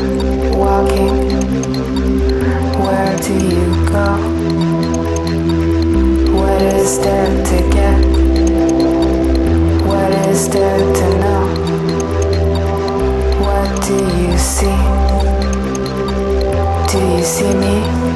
walking, where do you go? What is there to get? What is there to know? What do you see? Do you see me?